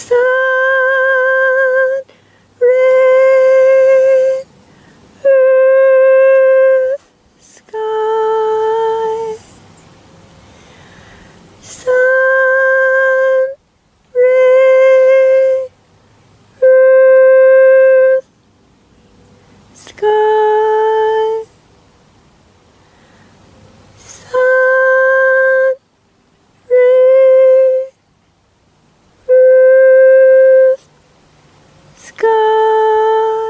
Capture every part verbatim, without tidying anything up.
sun, rain, earth, sky. Sun, rain, earth, sky. Sun, rain, earth, sky.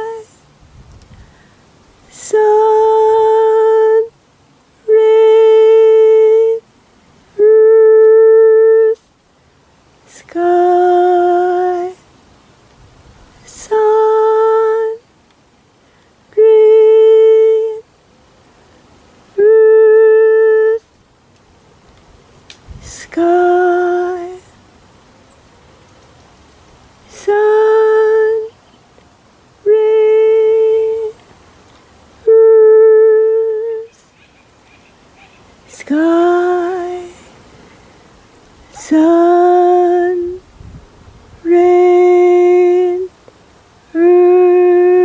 Sun,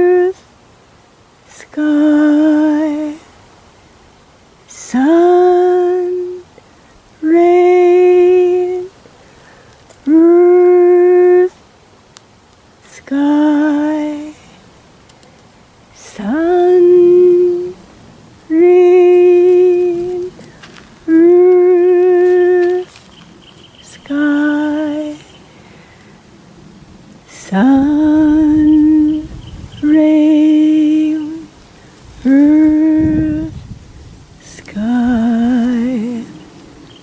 rain, earth, sky. Sun. Sky, sun, rain, earth, sky. Sun, rain, earth, sky. Sun. Sun, rain, earth,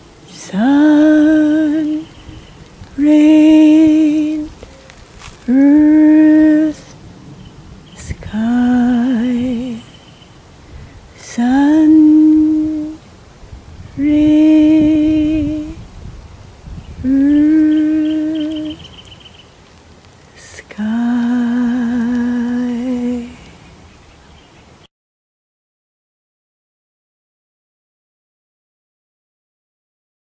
sky. Sun, rain.